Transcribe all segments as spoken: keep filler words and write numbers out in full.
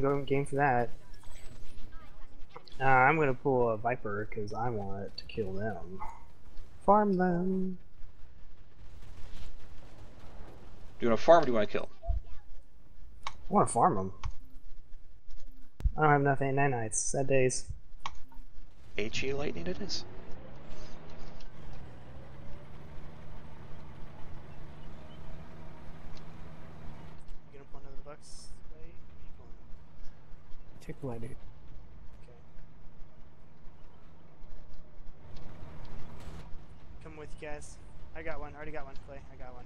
fucking go game for that. Uh, I'm gonna pull a Viper because I want to kill them. Farm them. Do you want to farm or do you want to kill? I want to farm them. I don't have enough eight nine nines. Sad days. H E Lightning it is. You gonna pull another bucks? Take Lightning. With you guys. I got one. I already got one, Clay. I got one.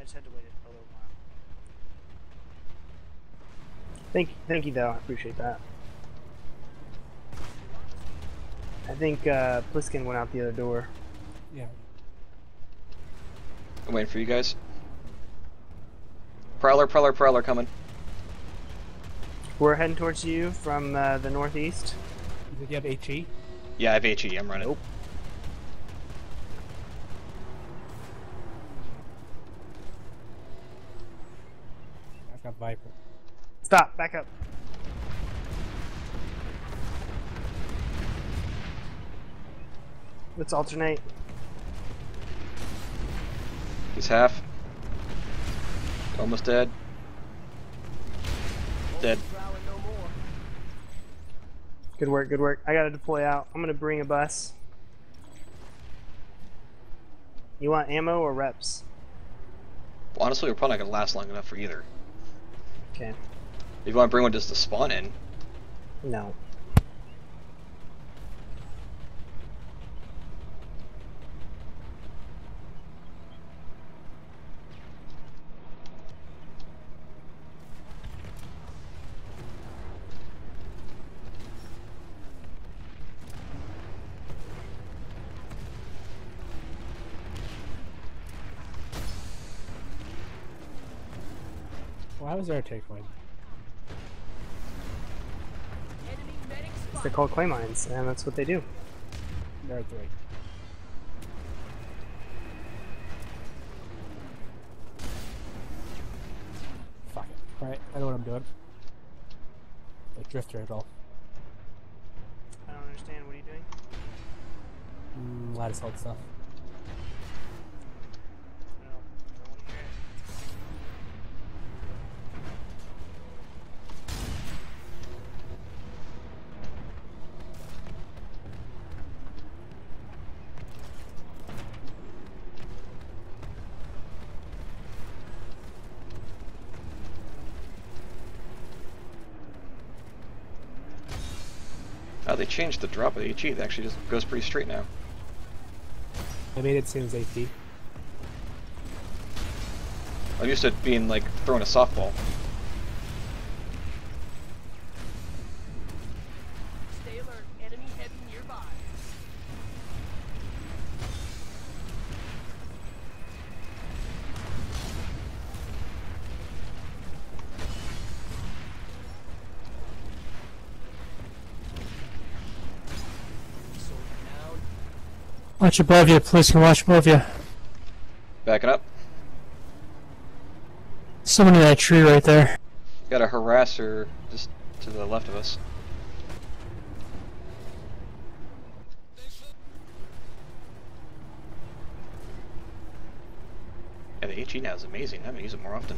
I just had to wait a little while. Thank, thank you, though. I appreciate that. I think uh, Pliskin went out the other door. Yeah. I'm waiting for you guys. Prowler, Prowler, Prowler coming. We're heading towards you from uh, the northeast. Did you have H E? Yeah, I have H E. I'm running. Nope. Viper. Stop, back up. Let's alternate. He's half. Almost dead. Dead. Good work, good work. I gotta deploy out. I'm gonna bring a bus. You want ammo or reps? Well, honestly, we're probably not gonna last long enough for either. Okay. If you want to bring one just to spawn in. No. Why was there a take mine? They're called clay mines, and that's what they do. There are three. Fuck it. Alright, I know what I'm doing. Like Drifter at all. I don't understand. What are you doing? Mm, lattice hold stuff. They changed the drop of H E. It actually just goes pretty straight now. I made it seem as A P. I'm used to it being like throwing a softball. Stay alert. Enemy heavy nearby. Watch above you, please. Can watch above you. Back it up. Someone in that tree right there. Got a harasser just to the left of us. Yeah, the H E now is amazing. I'm gonna use it more often.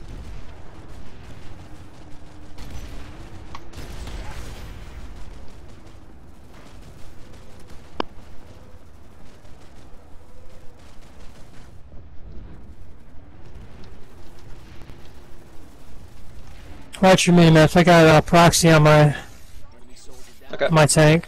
Watch your main map. I got a uh, proxy on my okay. my tank.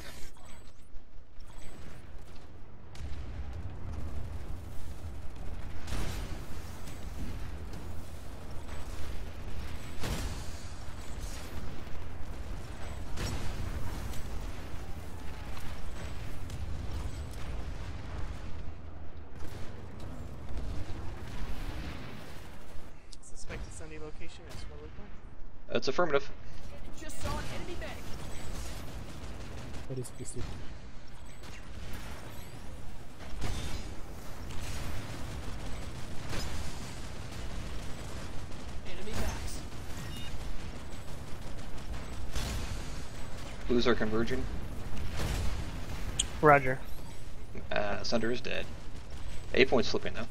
Suspect the Sunday location is what we That's affirmative. Just saw an enemy medic. That is pretty stupid. Enemy backs. Blues are converging. Roger. Uh, Sunder is dead. Eight points slipping though.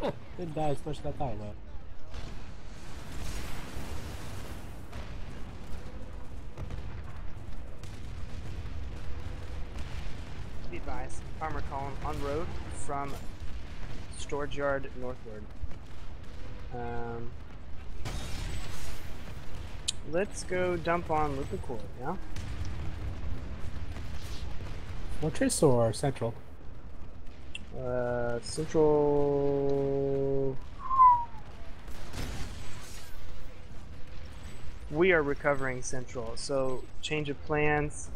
Huh, didn't die as much that time though. Be advised, armor column on road from storage yard northward. Um, let's go dump on Lukacor, yeah? Watchisor or Central? Uh, Central... We are recovering Central, so change of plans.